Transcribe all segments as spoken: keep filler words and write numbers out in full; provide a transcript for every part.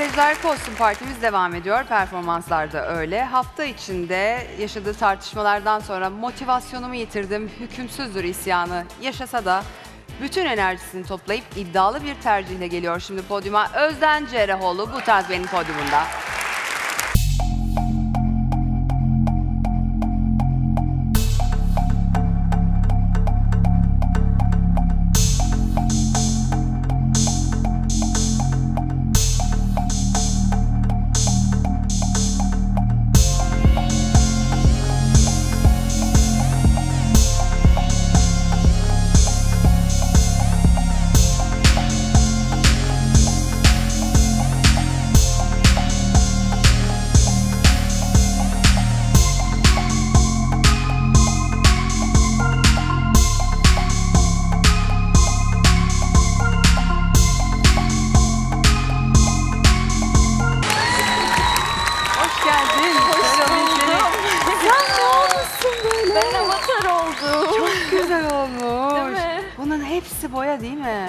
Becler Kostüm Partimiz devam ediyor. Performanslar da öyle. Hafta içinde yaşadığı tartışmalardan sonra motivasyonumu yitirdim, hükümsüzdür isyanı yaşasa da bütün enerjisini toplayıp iddialı bir tercihle geliyor şimdi podyuma. Özden Cerahoğlu bu tarz benim podyumunda.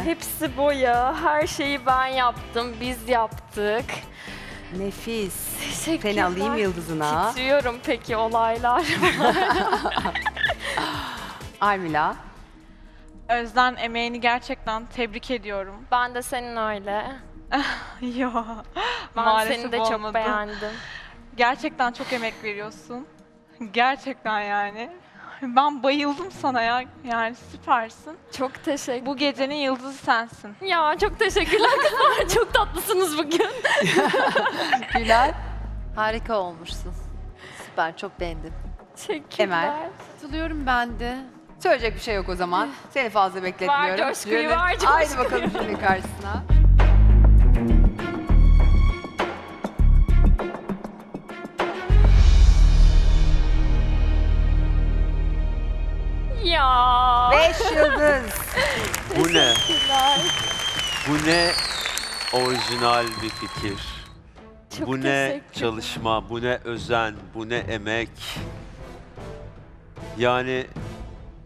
Hepsi boya, her şeyi ben yaptım, biz yaptık. Nefis. Teşekkürler. Seni alayım yıldızına. Titriyorum peki olaylar. Almila. Özden emeğini gerçekten tebrik ediyorum. Ben de senin öyle. Yo, ben maalesef seni de olmadı. Çok beğendim. Gerçekten çok emek veriyorsun. Gerçekten yani. Ben bayıldım sana ya. Yani süpersin. Çok teşekkür. Bu gecenin yıldızı sensin. Ya çok teşekkürler kızlar. Çok tatlısınız bugün. Güler. Harika olmuşsun. Süper. Çok beğendim. Teşekkürler. Emel. Katılıyorum ben de. Söyleyecek bir şey yok o zaman. Seni fazla bekletmiyorum. Var coşkuyu, var coşkuyu. Haydi bakalım şimdi karşısına. Ya. Beş yıldız. Bu ne? Bu ne orijinal bir fikir. Çok bu ne çalışma, bu ne özen, bu ne emek. Yani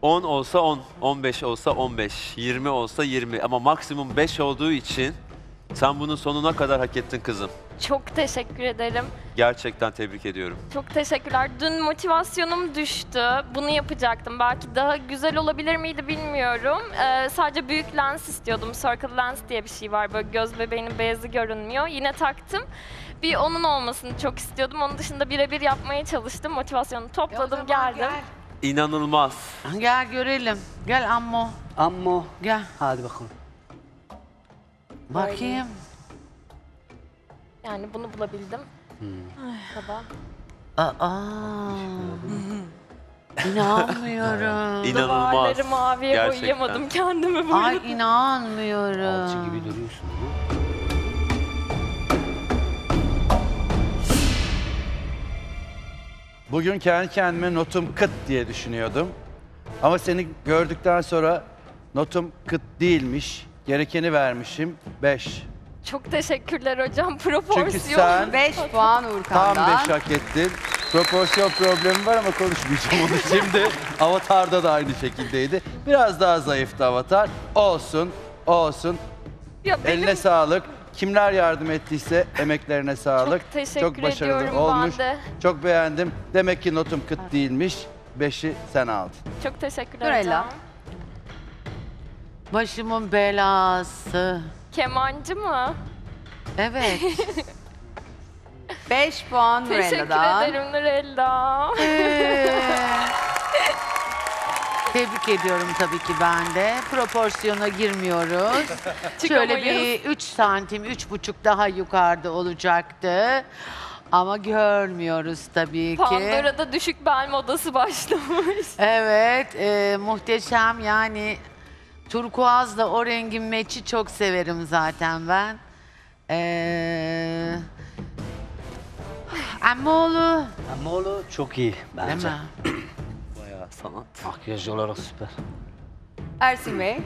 on olsa on, on beş olsa on beş, yirmi olsa yirmi ama maksimum beş olduğu için sen bunun sonuna kadar hak ettin kızım. Çok teşekkür ederim. Gerçekten tebrik ediyorum. Çok teşekkürler. Dün motivasyonum düştü. Bunu yapacaktım. Belki daha güzel olabilir miydi bilmiyorum. Ee, sadece büyük lens istiyordum. Circle lens diye bir şey var. Böyle göz bebeğinin beyazı görünmüyor. Yine taktım. Bir onun olmasını çok istiyordum. Onun dışında birebir yapmaya çalıştım. Motivasyonumu topladım, geldim. Gel. İnanılmaz. Gel görelim. Gel ammo. Ammo. Gel. Hadi bakalım. Bakayım. Yani bunu bulabildim. Hmm. Sabah. Aa. Aa. İnanmıyorum. İnanılmaz. Duvarları maviye gerçekten boyayamadım kendimi burada. Ay inanmıyorum. Alçı gibi duruyorsun. Bugün kendi kendime notum kıt diye düşünüyordum. Ama seni gördükten sonra notum kıt değilmiş. Gerekeni vermişim. beş. Çok teşekkürler hocam. Proporsiyon. Çünkü sen beş puan Uğurkan'dan. Tam beş hak ettin. Proporsiyon problemi var ama konuşmayacağım onu şimdi. Avatar'da da aynı şekildeydi. Biraz daha zayıftı Avatar. Olsun, olsun. Ya benim... Eline sağlık. Kimler yardım ettiyse emeklerine sağlık. Çok teşekkür ediyorum. Çok başarılı ediyorum, olmuş. Ben de. Çok beğendim. Demek ki notum kıt değilmiş. beşi sen aldın. Çok teşekkürler Nurella hocam. Başımın belası. Kemancı mı? Evet. beş puan Nurella'dan. Teşekkür ederim Nurella. Ee, tebrik ediyorum tabii ki ben de. Proporsiyona girmiyoruz. Şöyle bir üç santim, üç buçuk daha yukarıda olacaktı. Ama görmüyoruz tabii Pandora'da ki. Pandora'da düşük bel modası başlamış. Evet, e, muhteşem yani. Turkuazla o rengin meçi çok severim zaten ben. Ee... Amolu. Amolu çok iyi bence. Bayağı sanat. Makyaj olarak süper. Ersin Bey.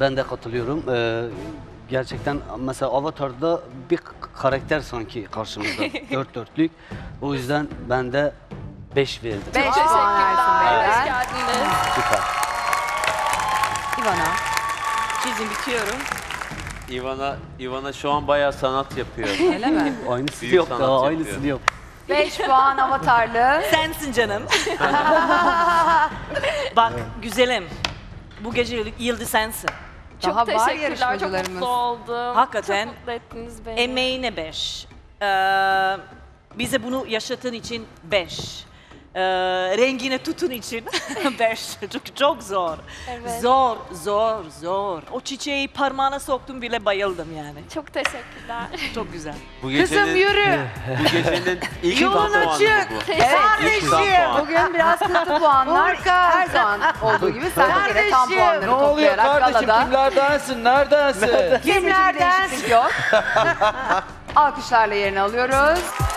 Ben de katılıyorum. Ee, gerçekten mesela Avatar'da bir karakter sanki karşımızda. Dört dörtlük. O yüzden ben de beş verdim. Beş teşekkürler. Evet. Hoş geldiniz. Süper. İvana. Çizim bitiyorum. İvana, İvana şu an bayağı sanat yapıyor. Öyle mi? Aynısı yok daha, aynısını yok. beş puan avatarlı. Sensin canım. Bak güzelim, bu gece yıldız sensin. Çok daha teşekkürler, çok mutlu oldum. Hakikaten mutlu emeğine beş. Ee, bize bunu yaşatın için beş. Ee, rengine tutun için beş. Çok, çok zor. Evet. Zor, zor, zor. O çiçeği parmağına soktum bile bayıldım yani. Çok teşekkürler. Çok güzel. Bu gecenin, kızım yürü. Bu gecenin ilk yolun açık. Bu. Evet, kardeşim. Bugün biraz kıtlı puanlar. Her zaman olduğu gibi sen de gene tam puanları toplayarak. Ne oluyor kardeşim? Galada. Kimlerdensin? Neredensin? Kimlerdensin? Yok. Alkışlarla yerini alıyoruz.